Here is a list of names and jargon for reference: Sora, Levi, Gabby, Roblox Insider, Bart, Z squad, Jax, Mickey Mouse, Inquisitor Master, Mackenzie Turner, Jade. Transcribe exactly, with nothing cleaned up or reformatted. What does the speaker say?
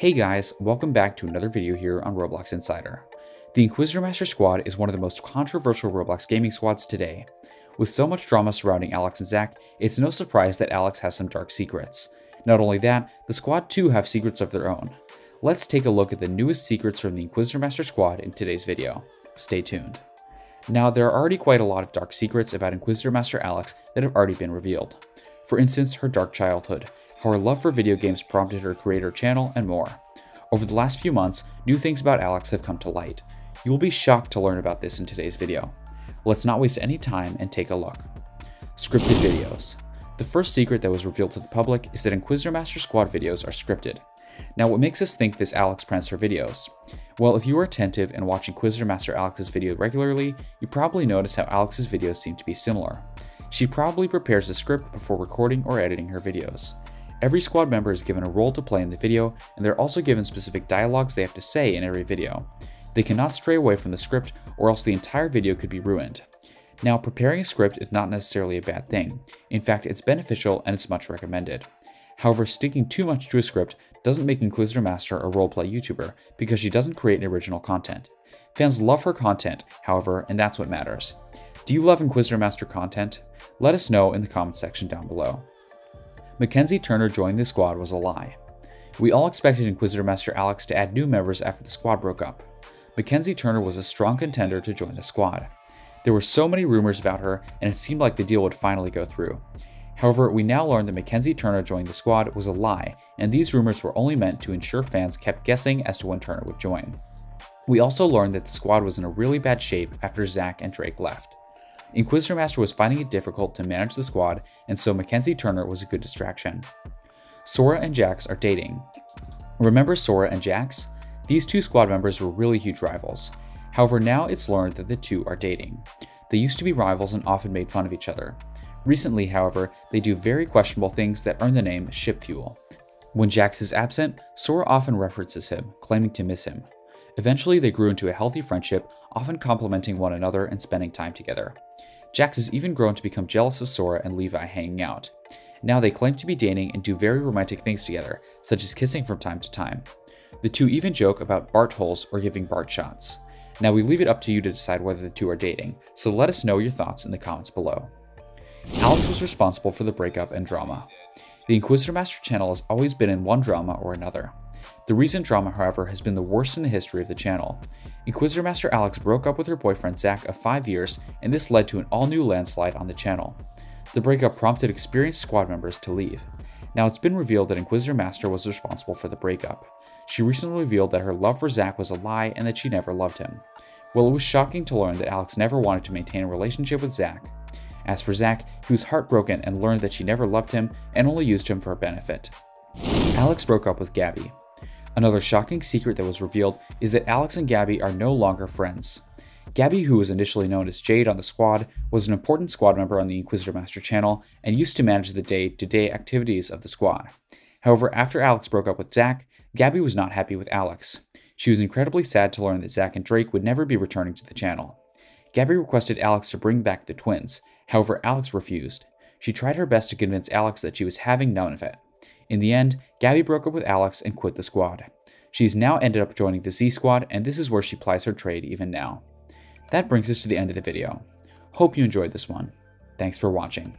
Hey guys, welcome back to another video here on Roblox Insider. The Inquisitor Master squad is one of the most controversial Roblox gaming squads today. With so much drama surrounding Alex and Zach, it's no surprise that Alex has some dark secrets. Not only that, the squad too have secrets of their own. Let's take a look at the newest secrets from the Inquisitor Master squad in today's video. Stay tuned. Now, there are already quite a lot of dark secrets about Inquisitor Master Alex that have already been revealed. For instance, her dark childhood, how her love for video games prompted her to create her channel, and more. Over the last few months, new things about Alex have come to light. You will be shocked to learn about this in today's video. Let's not waste any time and take a look. Scripted videos. The first secret that was revealed to the public is that Inquisitor Master Squad videos are scripted. Now, what makes us think this Alex prancer videos? Well, if you were attentive and watch Inquisitor Master Alex's video regularly, you probably noticed how Alex's videos seem to be similar. She probably prepares a script before recording or editing her videos. Every squad member is given a role to play in the video, and they're also given specific dialogues they have to say in every video. They cannot stray away from the script, or else the entire video could be ruined. Now, preparing a script is not necessarily a bad thing. In fact, it's beneficial and it's much recommended. However, sticking too much to a script doesn't make Inquisitor Master a roleplay YouTuber, because she doesn't create original content. Fans love her content, however, and that's what matters. Do you love Inquisitor Master content? Let us know in the comments section down below. Mackenzie Turner joining the squad was a lie. We all expected Inquisitor Master Alex to add new members after the squad broke up. Mackenzie Turner was a strong contender to join the squad. There were so many rumors about her, and it seemed like the deal would finally go through. However, we now learned that Mackenzie Turner joining the squad was a lie, and these rumors were only meant to ensure fans kept guessing as to when Turner would join. We also learned that the squad was in a really bad shape after Zach and Drake left. Inquisitor Master was finding it difficult to manage the squad, and so Mackenzie Turner was a good distraction. Sora and Jax are dating. Remember Sora and Jax? These two squad members were really huge rivals. However, now it's learned that the two are dating. They used to be rivals and often made fun of each other. Recently, however, they do very questionable things that earn the name Ship Fuel. When Jax is absent, Sora often references him, claiming to miss him. Eventually, they grew into a healthy friendship, often complimenting one another and spending time together. Jax has even grown to become jealous of Sora and Levi hanging out. Now they claim to be dating and do very romantic things together, such as kissing from time to time. The two even joke about Bart holes or giving Bart shots. Now we leave it up to you to decide whether the two are dating, so let us know your thoughts in the comments below. Alex was responsible for the breakup and drama. The Inquisitor Master channel has always been in one drama or another. The recent drama, however, has been the worst in the history of the channel. Inquisitor Master Alex broke up with her boyfriend Zach of five years, and this led to an all-new landslide on the channel. The breakup prompted experienced squad members to leave. Now it's been revealed that Inquisitor Master was responsible for the breakup. She recently revealed that her love for Zach was a lie and that she never loved him. Well, it was shocking to learn that Alex never wanted to maintain a relationship with Zach. As for Zach, he was heartbroken and learned that she never loved him and only used him for her benefit. Alex broke up with Gabby. Another shocking secret that was revealed is that Alex and Gabby are no longer friends. Gabby, who was initially known as Jade on the squad, was an important squad member on the Inquisitor Master channel and used to manage the day-to-day activities of the squad. However, after Alex broke up with Zach, Gabby was not happy with Alex. She was incredibly sad to learn that Zach and Drake would never be returning to the channel. Gabby requested Alex to bring back the twins. However, Alex refused. She tried her best to convince Alex that she was having none of it. In the end, Gabby broke up with Alex and quit the squad. She's now ended up joining the Z squad, and this is where she plies her trade even now. That brings us to the end of the video. Hope you enjoyed this one. Thanks for watching.